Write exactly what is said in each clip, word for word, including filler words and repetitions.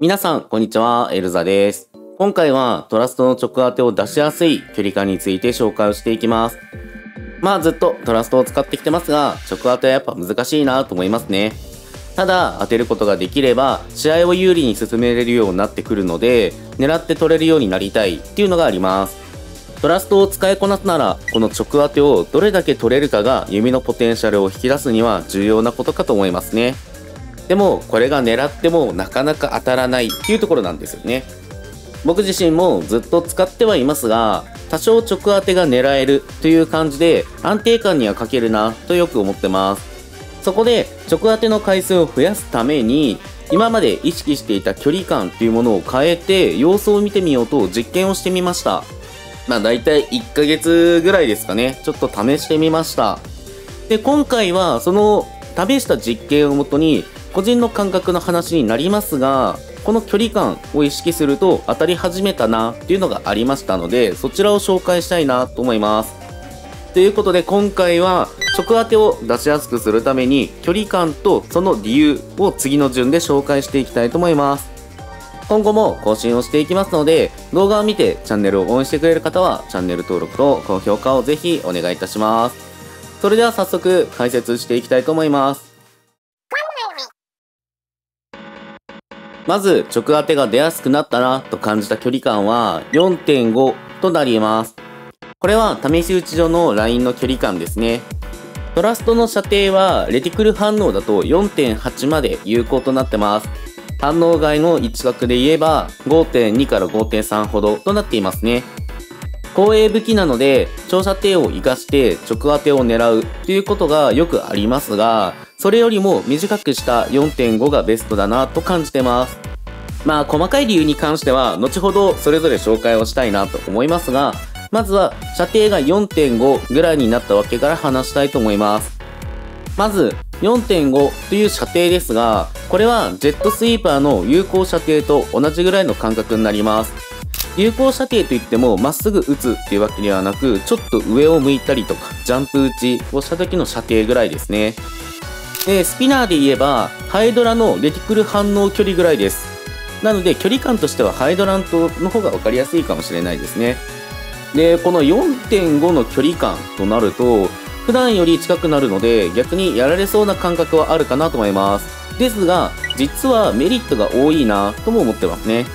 皆さん、こんにちは。エルザです。今回はトラストの直当てを出しやすい距離感について紹介をしていきます。まあずっとトラストを使ってきてますが、直当てはやっぱ難しいなと思いますね。ただ当てることができれば試合を有利に進めれるようになってくるので、狙って取れるようになりたいっていうのがあります。トラストを使いこなすなら、この直当てをどれだけ取れるかが弓のポテンシャルを引き出すには重要なことかと思いますね。でもこれが狙ってもなかなか当たらないっていうところなんですよね。僕自身もずっと使ってはいますが、多少直当てが狙えるという感じで安定感には欠けるなとよく思ってます。そこで直当ての回数を増やすために、今まで意識していた距離感というものを変えて様子を見てみようと実験をしてみました。まあだいたいいっかげつぐらいですかね。ちょっと試してみました。で、今回はその試した実験をもとに個人の感覚の話になりますが、この距離感を意識すると当たり始めたなっていうのがありましたので、そちらを紹介したいなと思います。ということで今回は直当てを出しやすくするために距離感とその理由を次の順で紹介していきたいと思います。今後も更新をしていきますので、動画を見てチャンネルを応援してくれる方はチャンネル登録と高評価をぜひお願いいたします。それでは早速解説していきたいと思います。まず、直当てが出やすくなったなと感じた距離感は よんてんご となります。これは試し打ち上のラインの距離感ですね。トラストの射程はレティクル反応だと よんてんはち まで有効となってます。反応外の位置角で言えば ごてんに から ごてんさん ほどとなっていますね。後衛武器なので長射程を活かして直当てを狙うということがよくありますが、それよりも短くした よんてんご がベストだなと感じてます。まあ細かい理由に関しては後ほどそれぞれ紹介をしたいなと思いますが、まずは射程が よんてんご ぐらいになったわけから話したいと思います。まず よんてんご という射程ですが、これはジェットスイーパーの有効射程と同じぐらいの感覚になります。有効射程といってもまっすぐ撃つっていうわけではなく、ちょっと上を向いたりとかジャンプ打ちをした時の射程ぐらいですね。で、スピナーで言えばハイドラのレティクル反応距離ぐらいです。なので距離感としてはハイドラントの方が分かりやすいかもしれないですね。で、この よんてんご の距離感となると、普段より近くなるので、逆にやられそうな感覚はあるかなと思います。ですが、実はメリットが多いなとも思ってますね。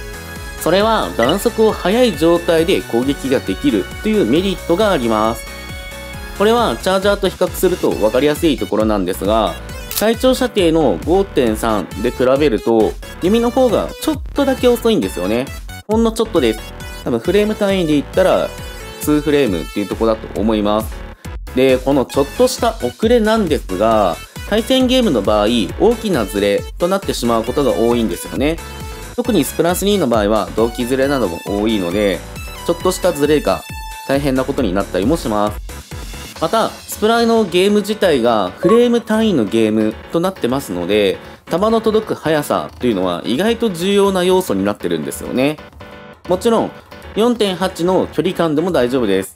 それは、弾速を速い状態で攻撃ができるというメリットがあります。これは、チャージャーと比較すると分かりやすいところなんですが、最長射程の ごてんさん で比べると、弓の方がちょっとだけ遅いんですよね。ほんのちょっとです。多分、フレーム単位で言ったら、にフレームっていうとこだと思います。で、このちょっとした遅れなんですが、対戦ゲームの場合、大きなズレとなってしまうことが多いんですよね。特にスプラスにの場合は同期ズレなども多いので、ちょっとしたズレが大変なことになったりもします。また、スプラのゲーム自体がフレーム単位のゲームとなってますので、球の届く速さというのは意外と重要な要素になってるんですよね。もちろん、よんてんはち の距離感でも大丈夫です。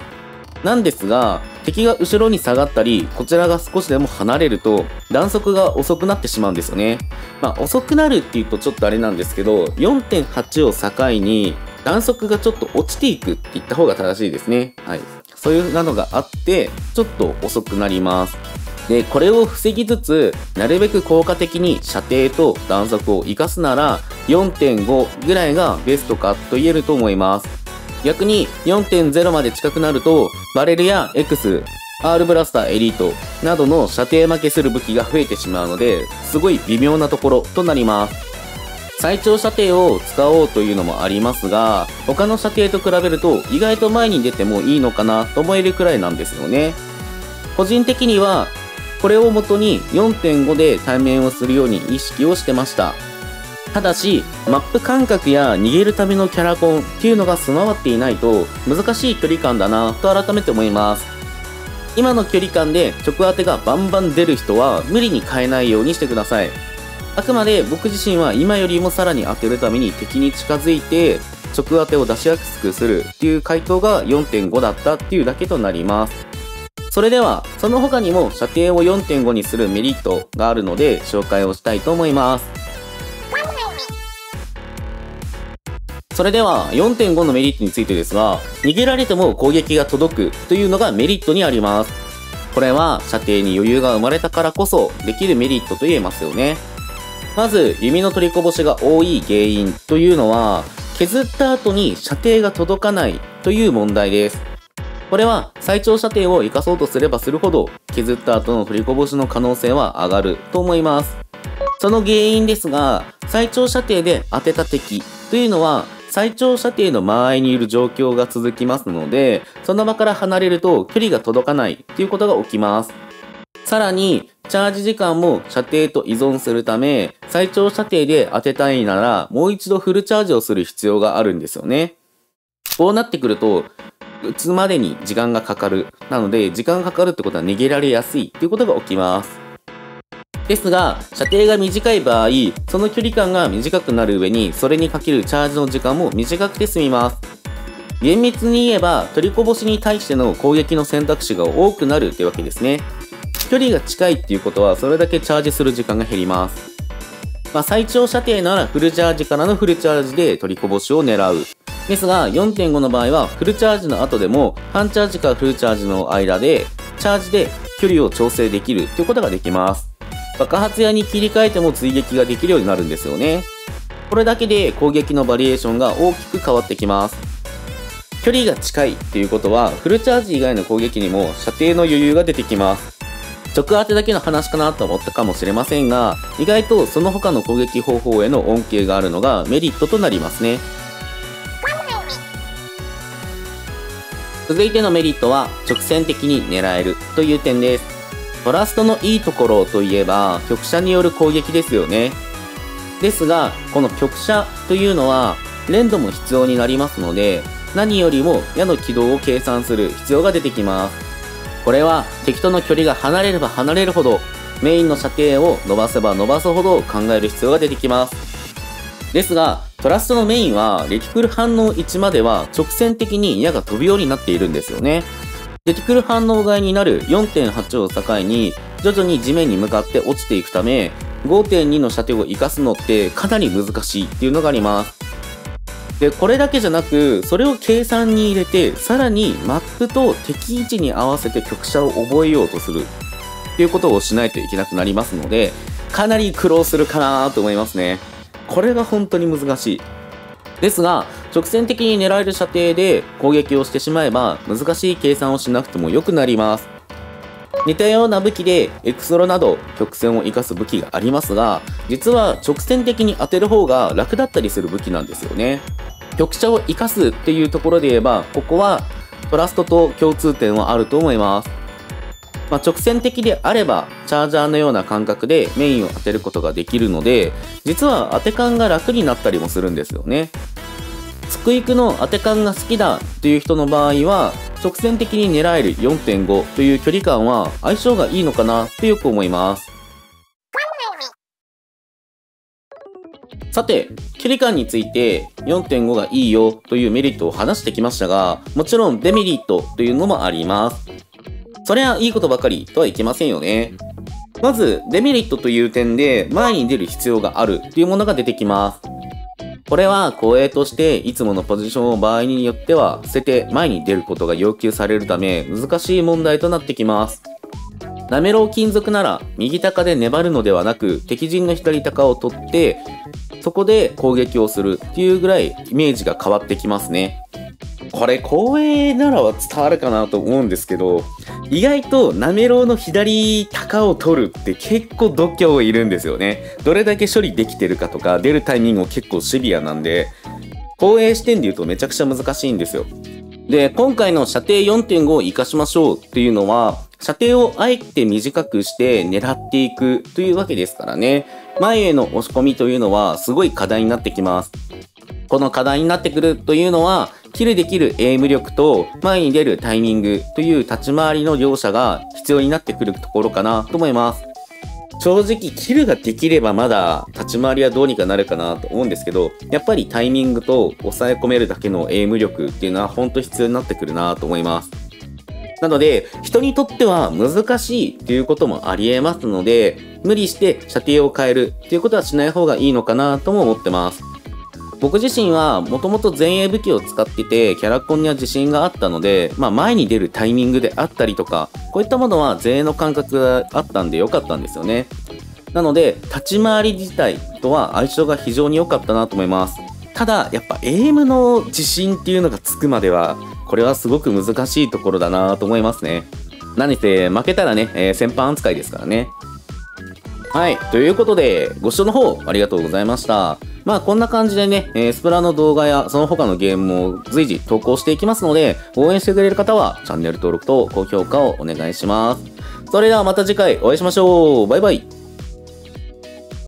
なんですが、敵が後ろに下がったり、こちらが少しでも離れると、弾速が遅くなってしまうんですよね。まあ、遅くなるっていうとちょっとあれなんですけど、よんてんはち を境に、弾速がちょっと落ちていくって言った方が正しいですね。はい。そういうなのがあって、ちょっと遅くなります。で、これを防ぎつつ、なるべく効果的に射程と弾速を活かすなら、よんてんご ぐらいがベストかと言えると思います。逆に よんてんゼロ まで近くなると、バレルや X、R ブラスターエリートなどの射程負けする武器が増えてしまうので、すごい微妙なところとなります。最長射程を使おうというのもありますが、他の射程と比べると意外と前に出てもいいのかなと思えるくらいなんですよね。個人的には、これを元に よんてんご で対面をするように意識をしてました。ただし、マップ感覚や逃げるためのキャラコンっていうのが備わっていないと難しい距離感だなと改めて思います。今の距離感で直当てがバンバン出る人は無理に変えないようにしてください。あくまで僕自身は今よりもさらに当てるために敵に近づいて直当てを出しやすくするっていう回答が よんてんご だったっていうだけとなります。それではその他にも射程を よんてんご にするメリットがあるので紹介をしたいと思います。それでは よんてんご のメリットについてですが、逃げられても攻撃が届くというのがメリットにあります。これは射程に余裕が生まれたからこそできるメリットと言えますよね。まず弓の取りこぼしが多い原因というのは、削った後に射程が届かないという問題です。これは最長射程を生かそうとすればするほど、削った後の取りこぼしの可能性は上がると思います。その原因ですが、最長射程で当てた敵というのは、最長射程の間合いにいる状況が続きますので、その場から離れると距離が届かないということが起きます。さらに、チャージ時間も射程と依存するため、最長射程で当てたいなら、もう一度フルチャージをする必要があるんですよね。こうなってくると、撃つまでに時間がかかる。なので、時間がかかるってことは逃げられやすいっていうことが起きます。ですが、射程が短い場合、その距離感が短くなる上に、それにかけるチャージの時間も短くて済みます。厳密に言えば、取りこぼしに対しての攻撃の選択肢が多くなるってわけですね。距離が近いっていうことは、それだけチャージする時間が減ります。まあ、最長射程ならフルチャージからのフルチャージで取りこぼしを狙う。ですが、よんてんご の場合は、フルチャージの後でも、半チャージからフルチャージの間で、チャージで距離を調整できるということができます。爆発矢に切り替えても追撃ができるようになるんですよね。これだけで攻撃のバリエーションが大きく変わってきます。距離が近いっていうことは、フルチャージ以外の攻撃にも射程の余裕が出てきます。直当てだけの話かなと思ったかもしれませんが、意外とその他の攻撃方法への恩恵があるのがメリットとなりますね。続いてのメリットは、直線的に狙えるという点です。トラストのいいところといえば、局射による攻撃ですよね。ですが、この局射というのは、連動も必要になりますので、何よりも矢の軌道を計算する必要が出てきます。これは敵との距離が離れれば離れるほど、メインの射程を伸ばせば伸ばすほど考える必要が出てきます。ですが、トラストのメインはレティクル反応いちまでは直線的に矢が飛ぶようになっているんですよね。レティクル反応外になる よんてんはち を境に徐々に地面に向かって落ちていくため、ごてんに の射程を活かすのってかなり難しいっていうのがあります。で、これだけじゃなく、それを計算に入れて、さらにマップと敵位置に合わせて局射を覚えようとするっていうことをしないといけなくなりますので、かなり苦労するかなと思いますね。これが本当に難しい。ですが、直線的に狙える射程で攻撃をしてしまえば、難しい計算をしなくても良くなります。似たような武器でエクソロなど曲線を生かす武器がありますが、実は直線的に当てる方が楽だったりする武器なんですよね。局射を生かすっていうところで言えば、ここはトラストと共通点はあると思います。まあ、直線的であればチャージャーのような感覚でメインを当てることができるので、実は当て感が楽になったりもするんですよね。スクイクの当て感が好きだという人の場合は、直線的に狙える よんてんご という距離感は相性がいいのかなってよく思います。さて、距離感について よんてんご がいいよというメリットを話してきましたが、もちろんデメリットというのもあります。そりゃいいことばかりとはいけませんよね。まず、デメリットという点で前に出る必要があるというものが出てきます。これは後衛としていつものポジションを場合によっては捨てて前に出ることが要求されるため、難しい問題となってきます。なめろう金属なら右高で粘るのではなく、敵陣の左高を取ってそこで攻撃をするっていうぐらいイメージが変わってきますね。これ後衛ならは伝わるかなと思うんですけど、意外となめろうの左高を取るって結構度胸いるんですよね。どれだけ処理できてるかとか、出るタイミングも結構シビアなんで、後衛視点で言うとめちゃくちゃ難しいんですよ。で、今回の射程 よんてんご を活かしましょうっていうのは、射程をあえて短くして狙っていくというわけですからね。前への押し込みというのはすごい課題になってきます。この課題になってくるというのは、キルできるエイム力と前に出るタイミングという立ち回りの両者が必要になってくるところかなと思います。正直キルができればまだ立ち回りはどうにかなるかなと思うんですけど、やっぱりタイミングと抑え込めるだけのエイム力っていうのは本当必要になってくるなと思います。なので、人にとっては難しいっていうこともあり得ますので、無理して射程を変えるっていうことはしない方がいいのかなとも思ってます。僕自身はもともと前衛武器を使ってて、キャラコンには自信があったので、まあ前に出るタイミングであったりとか、こういったものは前衛の感覚があったんで良かったんですよね。なので、立ち回り自体とは相性が非常に良かったなと思います。ただ、やっぱエイムの自信っていうのがつくまでは、これはすごく難しいところだなと思いますね。何せ負けたらね、えー、戦犯扱いですからね。はい、ということで、ご視聴の方ありがとうございました。まあこんな感じでね、えー、スプラの動画やその他のゲームも随時投稿していきますので、応援してくれる方はチャンネル登録と高評価をお願いします。それではまた次回お会いしましょう。バイバイ。